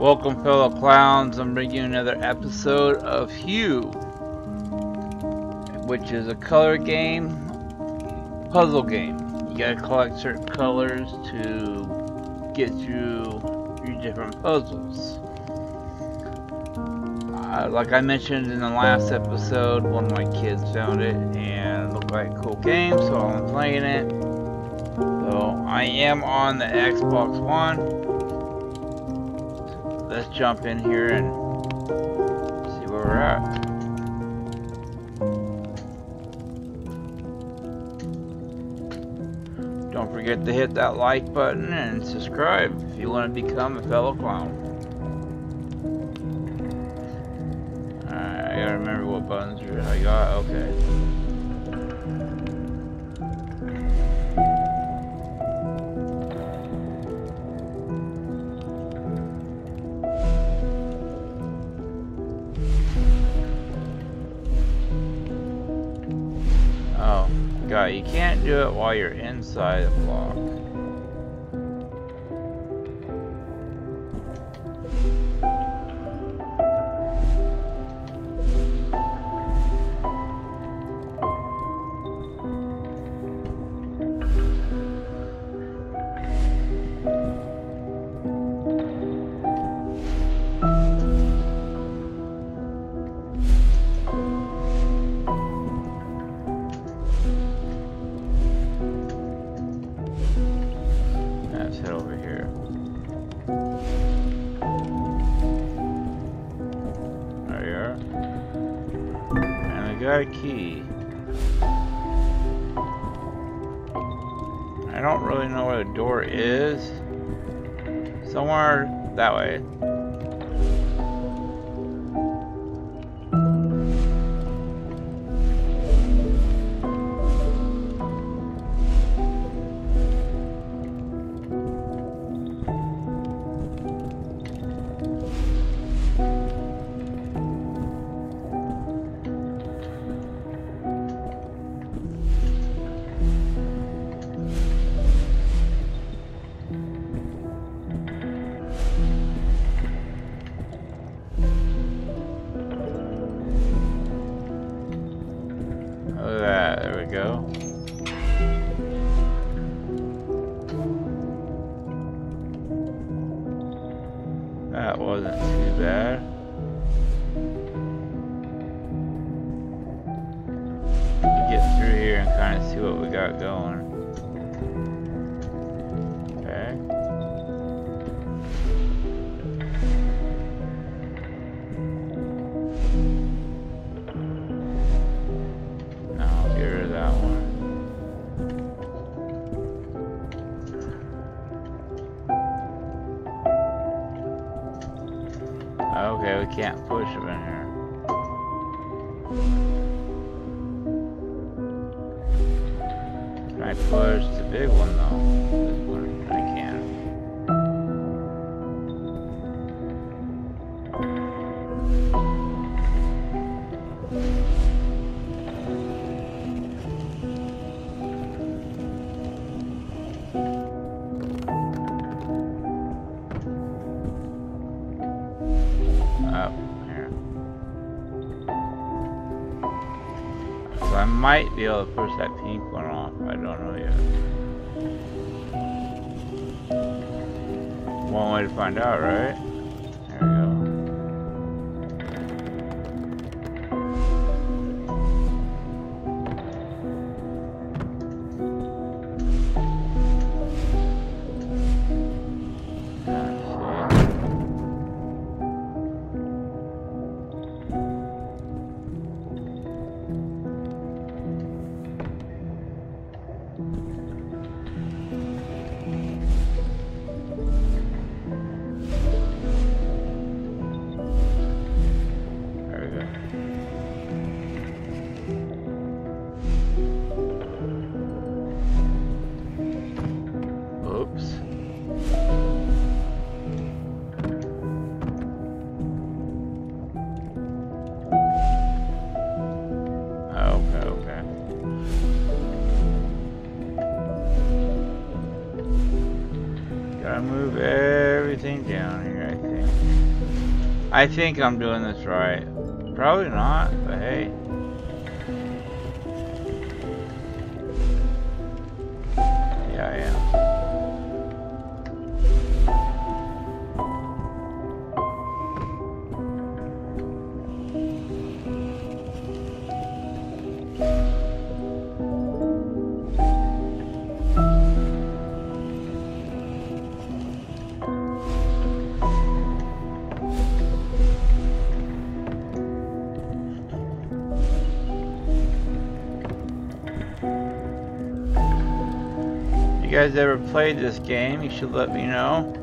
Welcome, fellow clowns. I'm bringing you another episode of Hue, which is a color game, puzzle game. You gotta collect certain colors to get through your different puzzles. Like I mentioned in the last episode, one of my kids found it and it looked like a cool game, so I'm playing it. So I am on the Xbox One. Let's jump in here and see where we're at. Don't forget to hit that like button and subscribe if you want to become a fellow clown. Alright, I gotta remember what buttons I got. Okay. God, you can't do it while you're inside the block. Got a key. I don't really know where the door is. Somewhere that way. That wasn't too bad. We get through here and kind of see what we got going. Okay. Now I'll get rid of that one. Okay, we can't push him in here. Can I push the big one though? This one I can. Up here. So I might be able to push that pink one off. I don't know yet. One way to find out, right? There we move everything down here, I think. I think I'm doing this right. Probably not, but hey. Yeah, I am. If you guys ever played this game, you should let me know.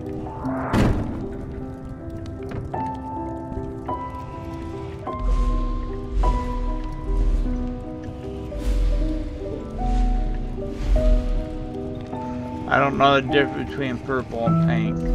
I don't know the difference between purple and pink.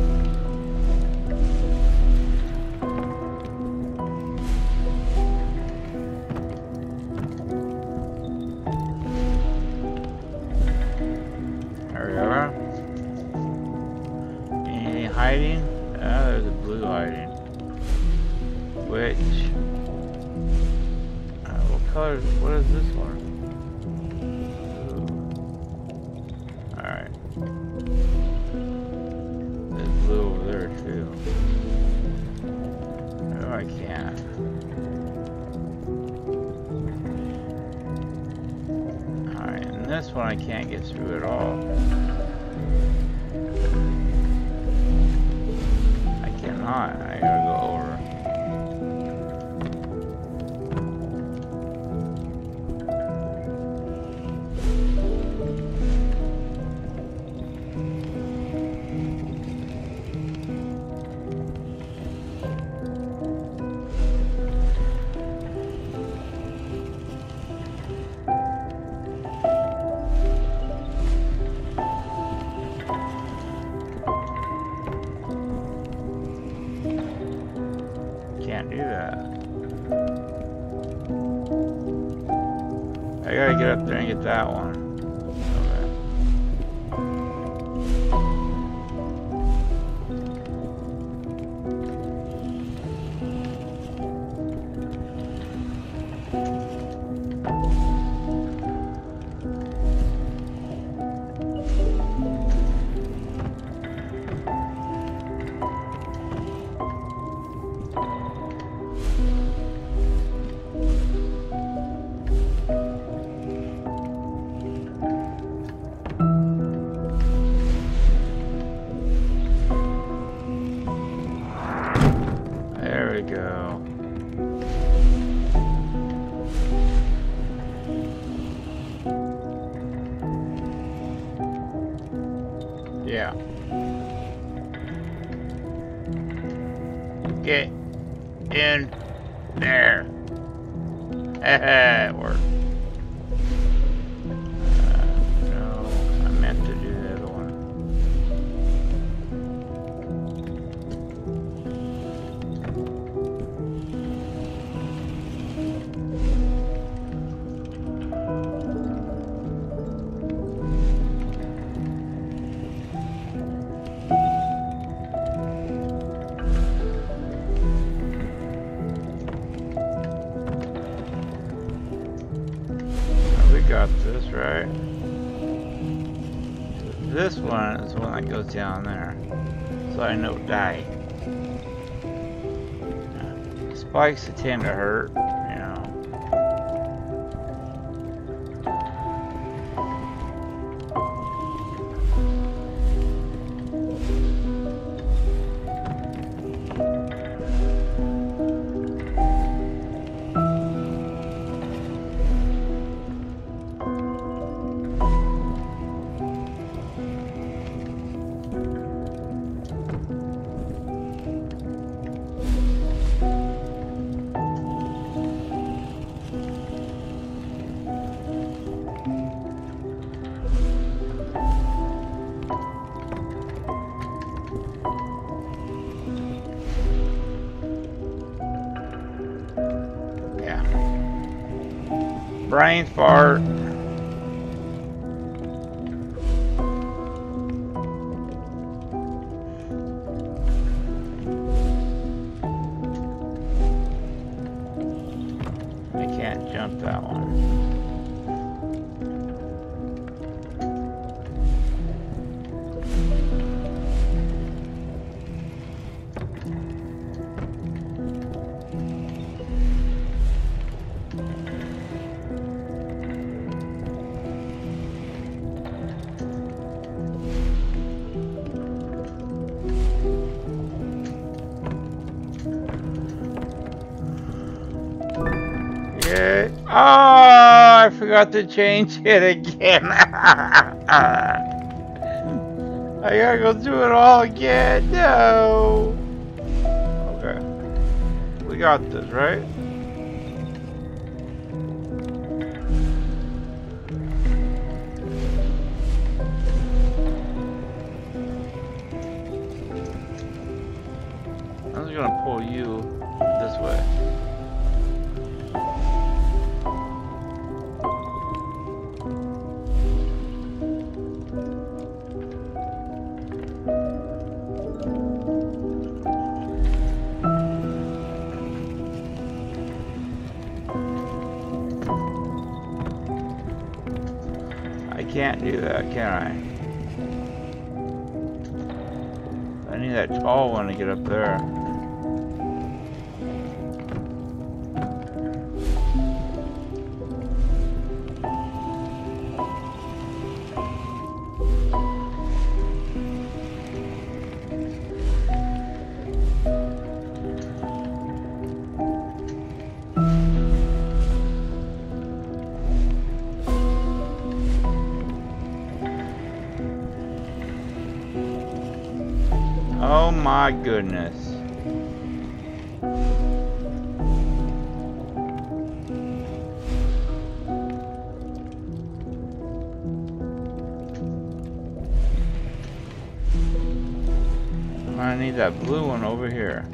Down there, so I don't die. Spikes tend to hurt, you brain fart. jump that one. Oh, I forgot to change it again. I gotta go do it all again. No. Okay. We got this, right? I'm just gonna pull you this way. Can't do that, can I? I need that tall one to get up there. Oh my goodness. I need that blue one over here.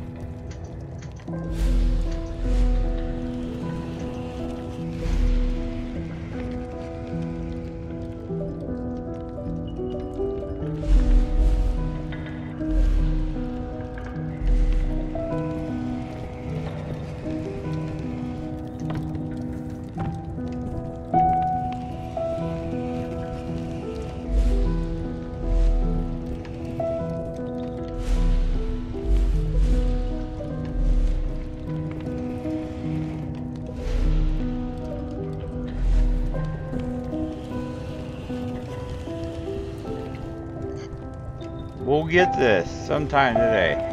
We'll get this sometime today.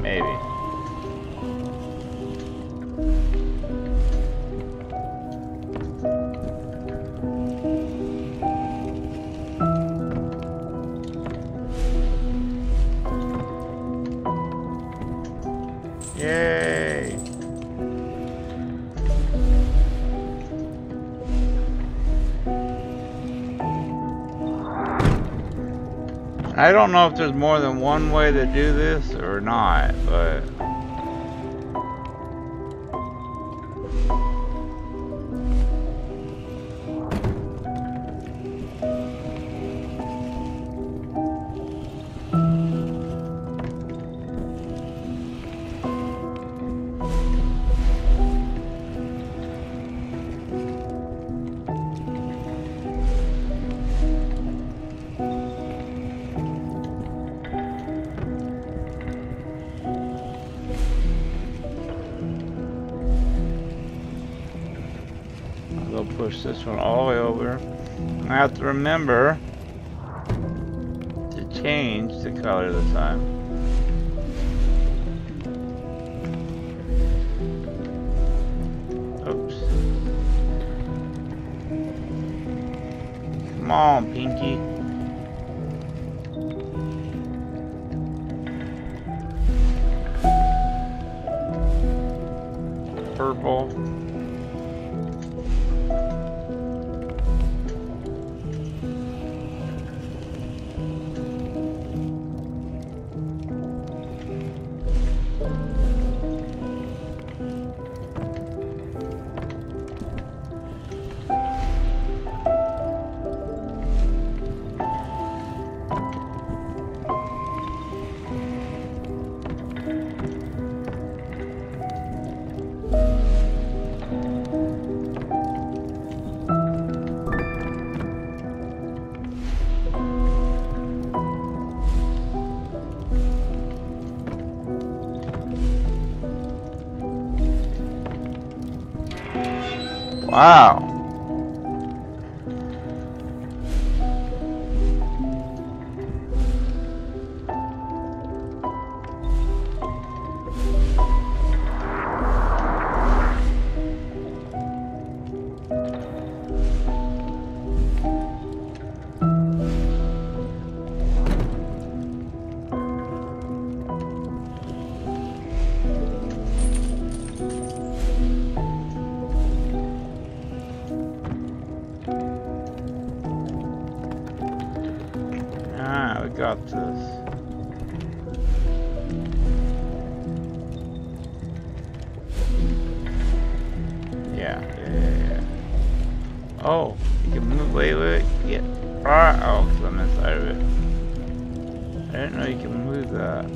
Maybe. Yay! I don't know if there's more than one way to do this or not, but... push this one all the way over. I have to remember to change the color this time. Oops. Come on, Pinky. Purple. Wow. Got this. Yeah. Oh, you can move. Wait. Yeah. Oh, because I'm inside of it. I didn't know you can move that.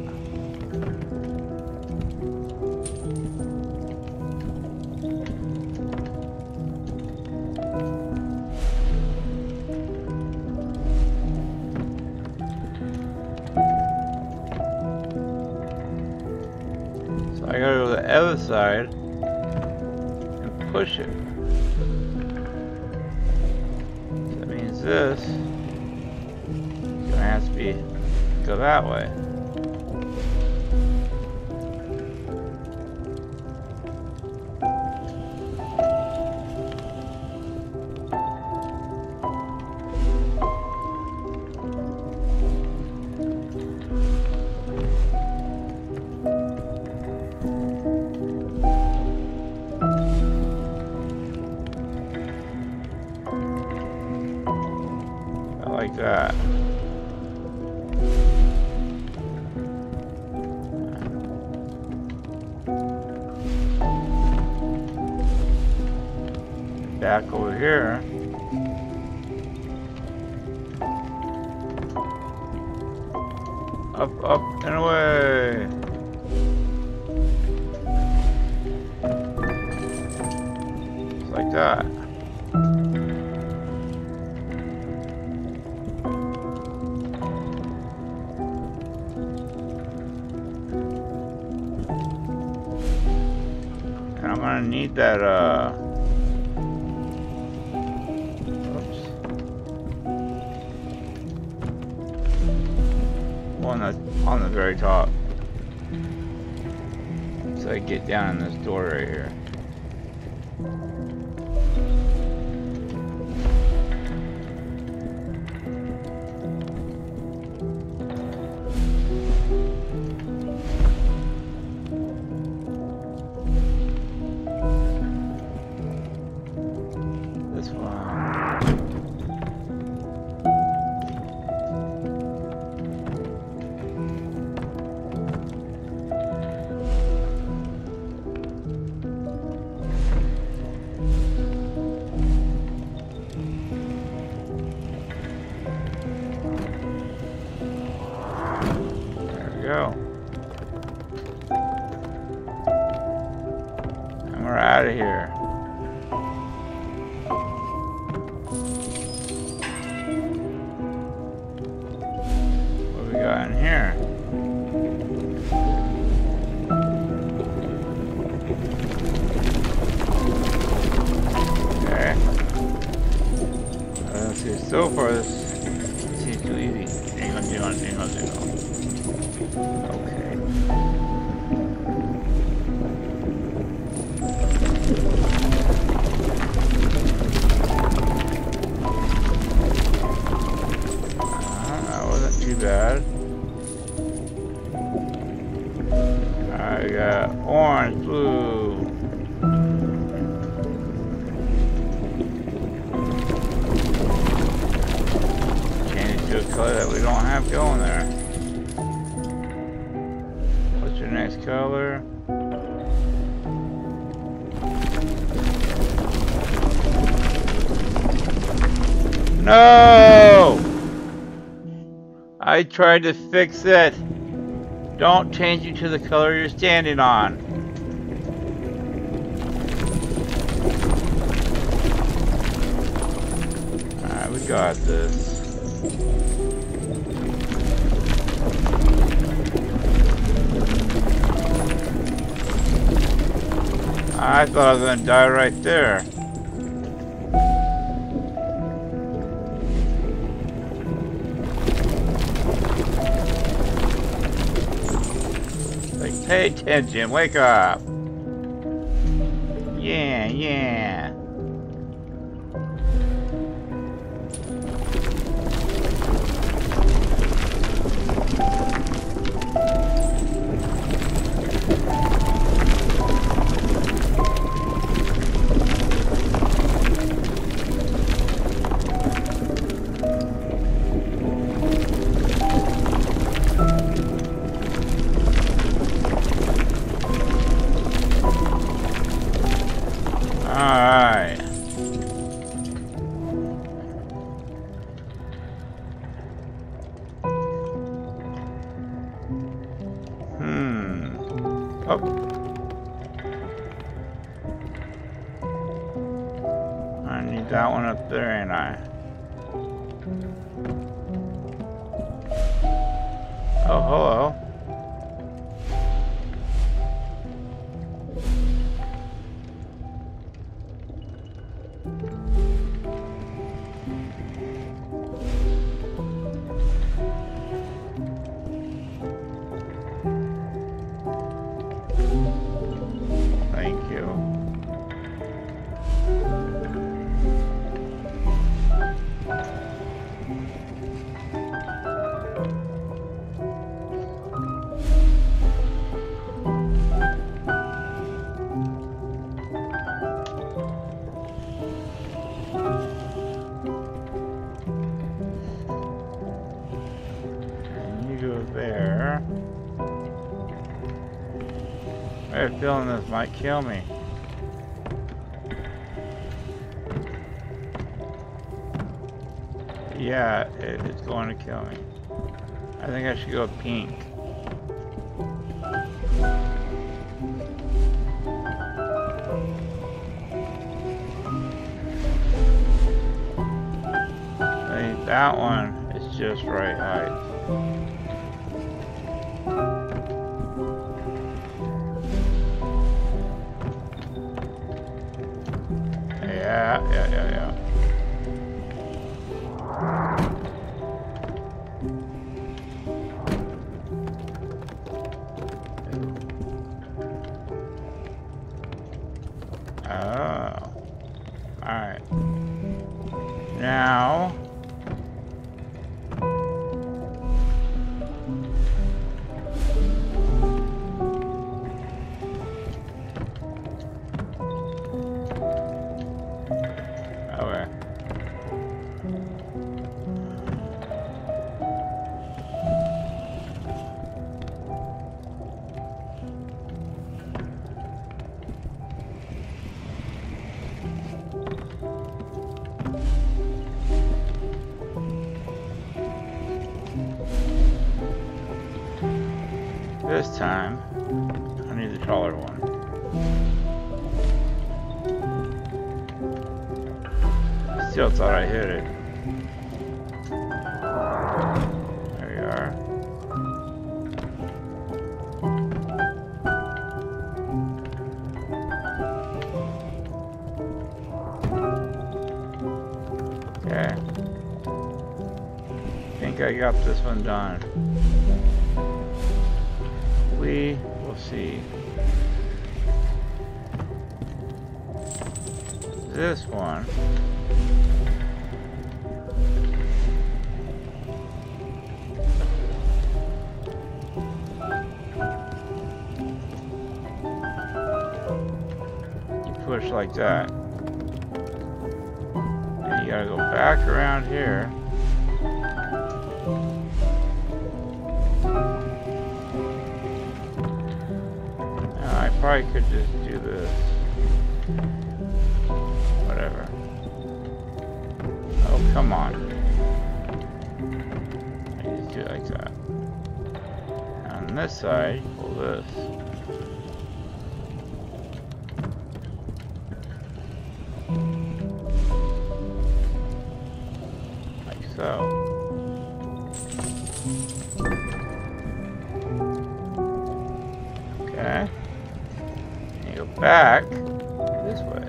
I gotta go to the other side and push it. So that means this is gonna have to be go that way. Like that. Back over here. Up and away. Just like that. I need that, oops. One that's on the very top. So I get down in this door right here. And we're out of here. What we got in here? Okay. Let's see. So far, this seems too easy. Hang on. Okay. Bad. I got orange, blue. Change it to a color that we don't have going there. What's your next color? No! I tried to fix it. Don't change it to the color you're standing on. Alright, we got this. I thought I was gonna die right there. Pay attention, wake up. Yeah, yeah. Feeling this might kill me. Yeah, it's going to kill me. I think I should go pink. I think that one is just right height. This time, I need the taller one. I still thought I hit it. There we are. Okay. I think I got this one done. We will see. This one. You push like that. And you gotta go back around here. I probably could just do this. Whatever. Oh, come on. I just do it like that. And on this side, pull this. Like so. Back this way.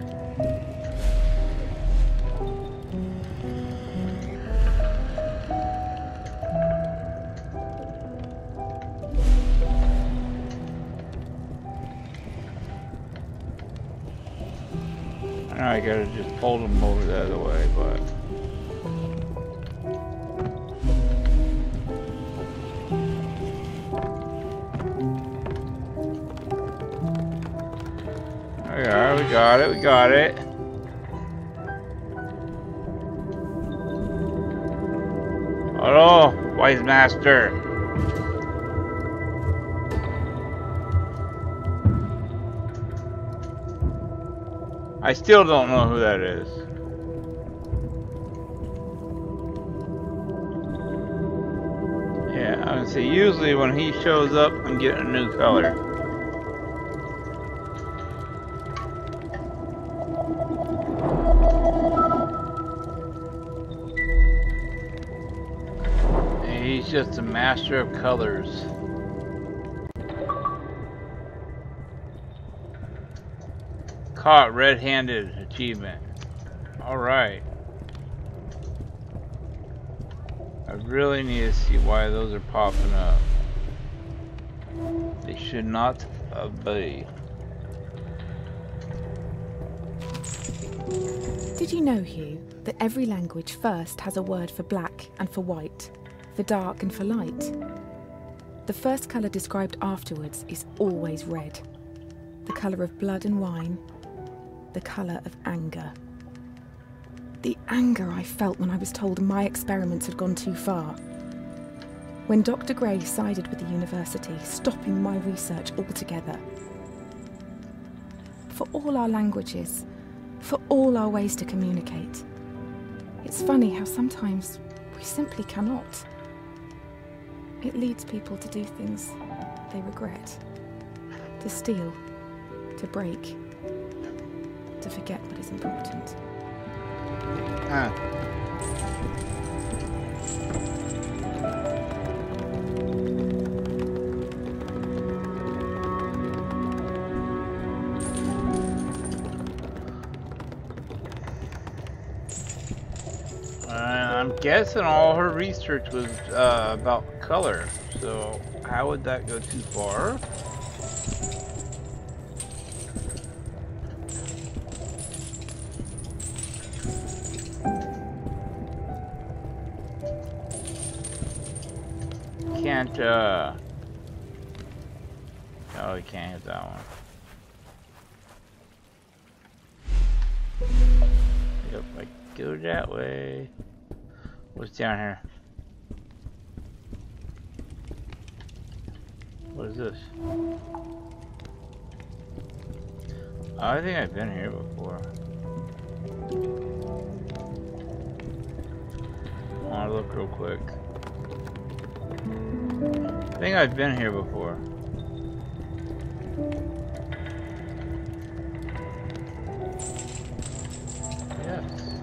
Now I gotta just pull them over the other way, but... There we are, we got it, we got it. Hello, wise master. I still don't know who that is. Yeah, I would say usually when he shows up, I'm getting a new color. And he's just a master of colors. Caught red-handed achievement. Alright. I really need to see why those are popping up. They should not be. Did you know, Hue, that every language first has a word for black and for white, for dark and for light? The first colour described afterwards is always red, the colour of blood and wine, the colour of anger. The anger I felt when I was told my experiments had gone too far. When Dr. Gray sided with the university, stopping my research altogether. For all our languages, for all our ways to communicate, it's funny how sometimes we simply cannot. It leads people to do things they regret, to steal, to break, to forget what is important. Ah. I'm guessing all her research was about color, so how would that go too far? Oh, you can't hit that one. Yep, I go that way. What's down here? What is this? I think I've been here before. I want to look real quick. I think I've been here before. Yes.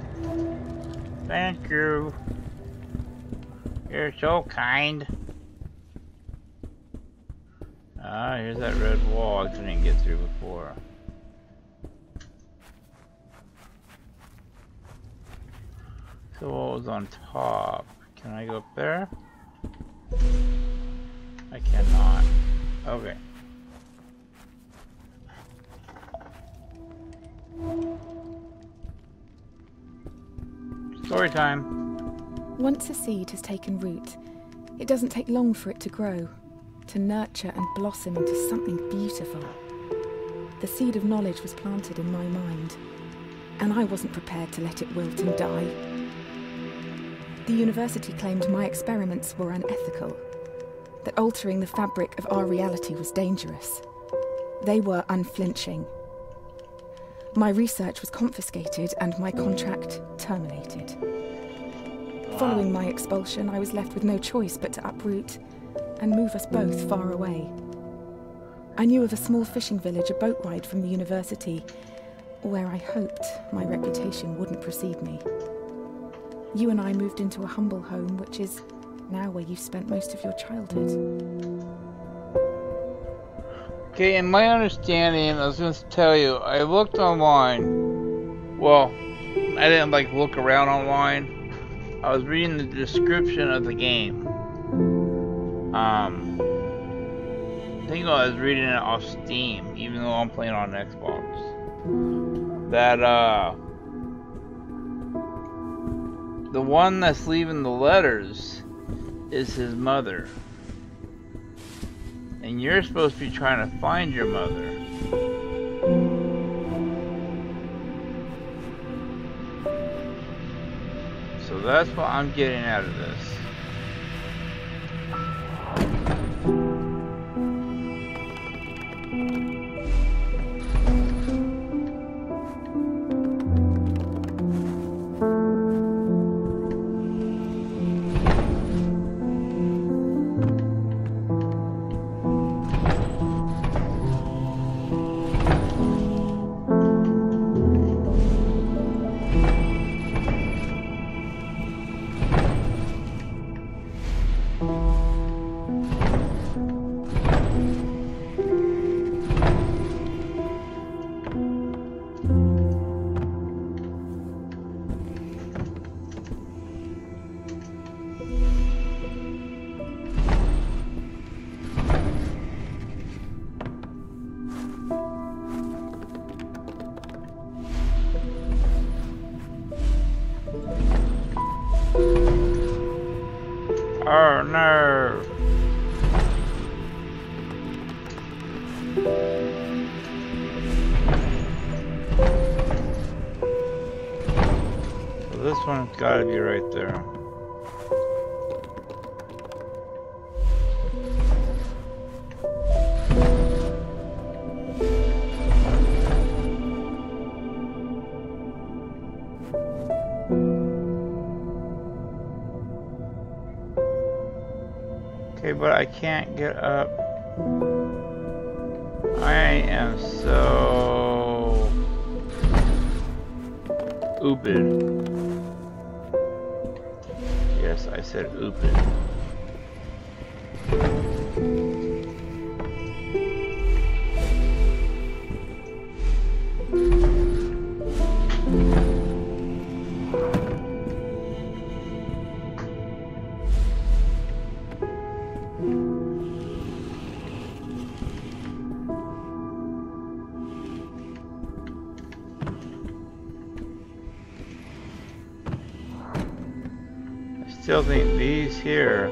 Thank you. You're so kind. Ah, here's that red wall I couldn't get through before. So what was on top? Can I go up there? I cannot. Okay. Story time. Once a seed has taken root, it doesn't take long for it to grow, to nurture and blossom into something beautiful. The seed of knowledge was planted in my mind, and I wasn't prepared to let it wilt and die. The university claimed my experiments were unethical, that altering the fabric of our reality was dangerous. They were unflinching. My research was confiscated and my contract terminated. Following my expulsion, I was left with no choice but to uproot and move us both far away. I knew of a small fishing village a boat ride from the university, where I hoped my reputation wouldn't precede me. You and I moved into a humble home, which is now where you spent most of your childhood. Okay, in my understanding, I was going to tell you, I looked online. Well, I didn't like look around online. I was reading the description of the game. I think I was reading it off Steam, even though I'm playing on Xbox. that the one that's leaving the letters is his mother. And you're supposed to be trying to find your mother. So that's what I'm getting out of this. Gotta be right there. Okay, but I can't get up. I am so stupid. I said open. Still think these here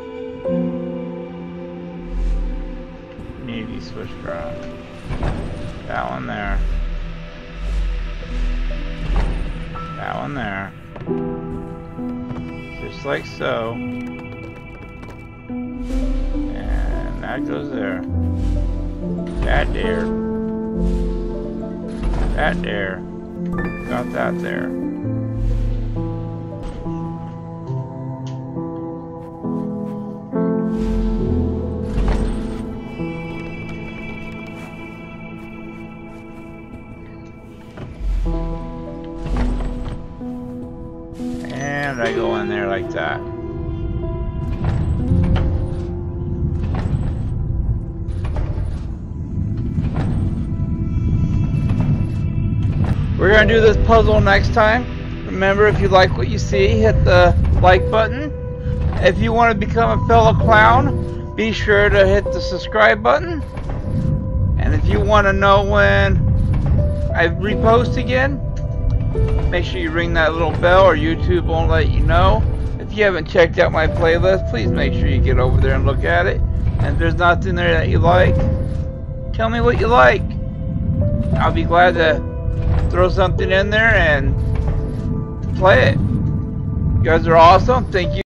need to be switched around. That one there. That one there. Just like so. And that goes there. That there. That there. Got that there. I go in there like that. We're gonna do this puzzle next time. Remember, if you like what you see, hit the like button. If you want to become a fellow clown, be sure to hit the subscribe button. And if you want to know when I repost again, make sure you ring that little bell or YouTube won't let you know. If you haven't checked out my playlist, please make sure you get over there and look at it. And if there's nothing there that you like, tell me what you like. I'll be glad to throw something in there and play it. You guys are awesome. Thank you.